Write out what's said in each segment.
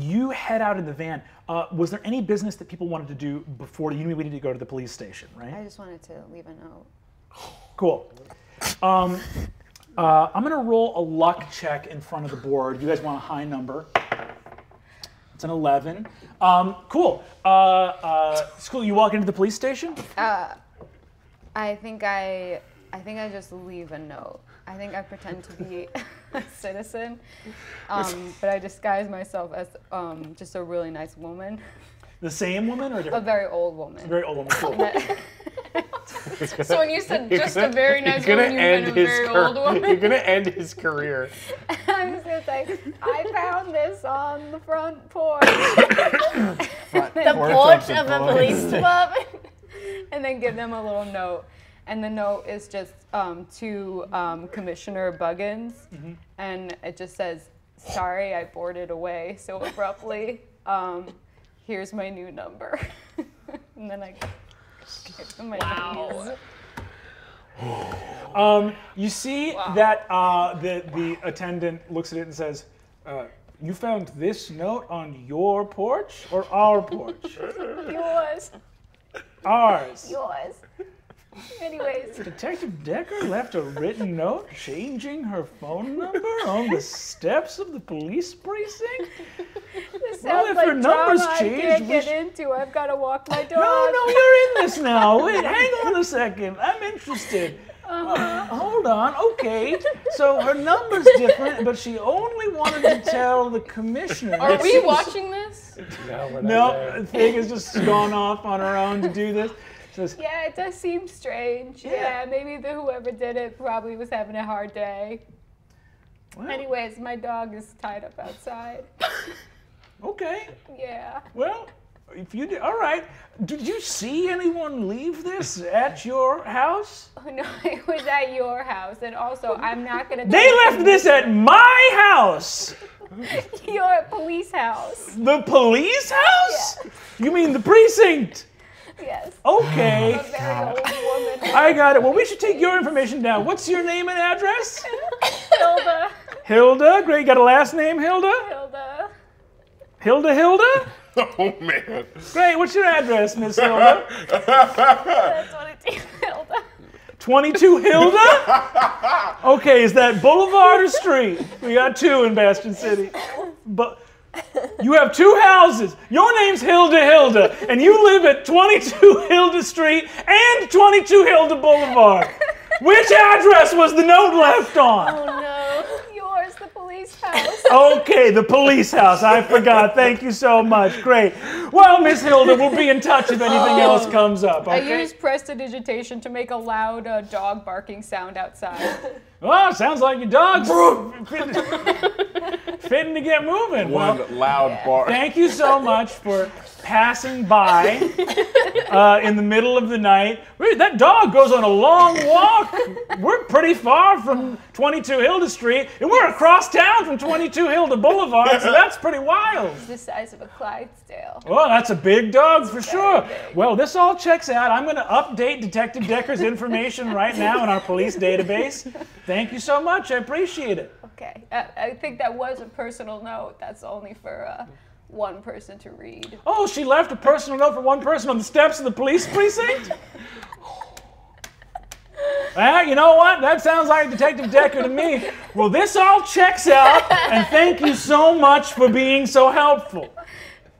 You head out in the van. Was there any business that people wanted to do before? You knew we needed to go to the police station, right? I just wanted to leave a note. Cool. I'm going to roll a luck check in front of the board. You guys want a high number. It's an 11. Cool. You walk into the police station? I think I just leave a note. I think I pretend to be a citizen, but I disguise myself as just a really nice woman. The same woman or different? A very old woman. A very old woman. Cool. So when you said just a very nice woman, you meant a very old woman? You're going to end his career. I'm just going to say, I found this on the front porch. The porch of a police club. And then give them a little note. And the note is just to Commissioner Buggins, and it just says, sorry I boarded away so abruptly. Here's my new number. And then I give them my number. You see that the attendant looks at it and says, you found this note on your porch or our porch? Yours. Ours. Yours. Anyways. Detective Decker left a written note changing her phone number on the steps of the police precinct? This sounds if like her number's changed, I can't get into. I've got to walk my dog. No, we're in this now. Wait, hang on a second. I'm interested. Hold on. Okay. So her number's different, but she only wanted to tell the commissioner. Are we watching this? No, we're not. No, the thing has just gone off on her own to do this. Says, yeah, it does seem strange. Yeah, maybe whoever did it probably was having a hard day. Well. Anyways, my dog is tied up outside. Okay. Yeah. Well, if you did, all right. Did you see anyone leave this at your house? Oh, no, it was at your house, and also I'm not gonna. They left this at my house. Your police house. The police house? Yeah. You mean the precinct? Yes. Okay. I'm a very old woman. I got it. Well, we should take your information down. What's your name and address? Hilda. Hilda. Great. You got a last name, Hilda? Hilda. Hilda, Hilda? Oh, man. Great. What's your address, Miss Hilda? That's 22 Hilda. 22 Hilda? Okay. Is that Boulevard or Street? We got two in Bastion City. But. You have two houses. Your name's Hilda Hilda, and you live at 22 Hilda Street and 22 Hilda Boulevard. Which address was the note left on? Oh, no. Yours, the police house. Okay, the police house. I forgot. Thank you so much. Great. Well, Miss Hilda, we'll be in touch if anything else comes up. Okay? I used prestidigitation to make a loud dog barking sound outside. Oh, sounds like your dog's fitting to get moving. One loud bark. Thank you so much for passing by in the middle of the night. Wait, that dog goes on a long walk. We're pretty far from 22 Hilda Street, and we're across town from 22 Hilda Boulevard, so that's pretty wild. It's the size of a Clydesdale. Well, that's a big dog for sure. Big. Well, this all checks out. I'm going to update Detective Decker's information right now in our police database. Thank you so much. I appreciate it. Okay. I think that was a personal note. That's only for one person to read. Oh, she left a personal note for one person on the steps of the police precinct? Well, you know what? That sounds like Detective Decker to me. Well, this all checks out, and thank you so much for being so helpful.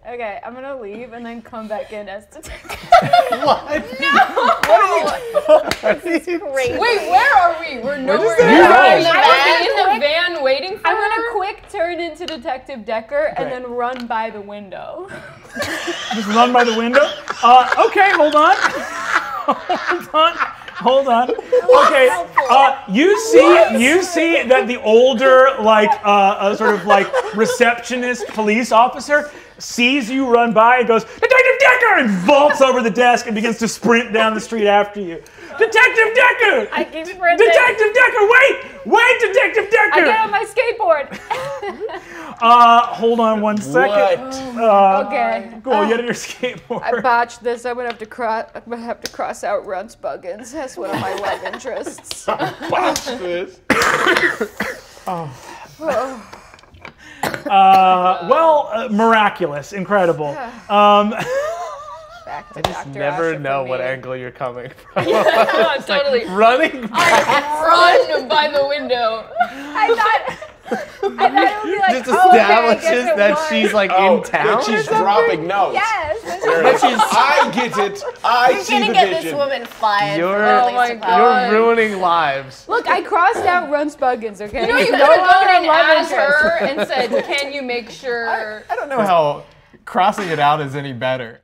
Okay, I'm going to leave and then come back in as detective. What? No! What are you doing? This is crazy. Wait, where are we? We're nowhere. We're in the van. In the van waiting for her. I'm going to quick turn into Detective Decker and then run by the window. Just run by the window? Okay, hold on. Hold on. Okay, you see that the older, like, sort of like receptionist police officer sees you run by and goes, Detective Decker, and vaults over the desk and begins to sprint down the street after you. Detective Decker! I keep sprinting. Detective Decker, wait! Wait, Detective Decker! I get on my skateboard. Hold on one second. What? Okay. Cool, you get on your skateboard. I botched this. I'm gonna have to cross out Runts Buggins. That's one of my love interests. I botched this. Oh. Miraculous, incredible. Back to I just Dr. never Asha know what angle you're coming from. Yeah, totally. Like running back. I run by the window. I thought it would be like, just establishes that she's like in town. That she's dropping notes. Yes. That she's, I get it. I see the vision. You're gonna get this woman fired. You're ruining lives. Look, I crossed out Runs Buggins. Okay. You know, you could have gone and asked her and said, "Can you make sure?" I don't know how crossing it out is any better.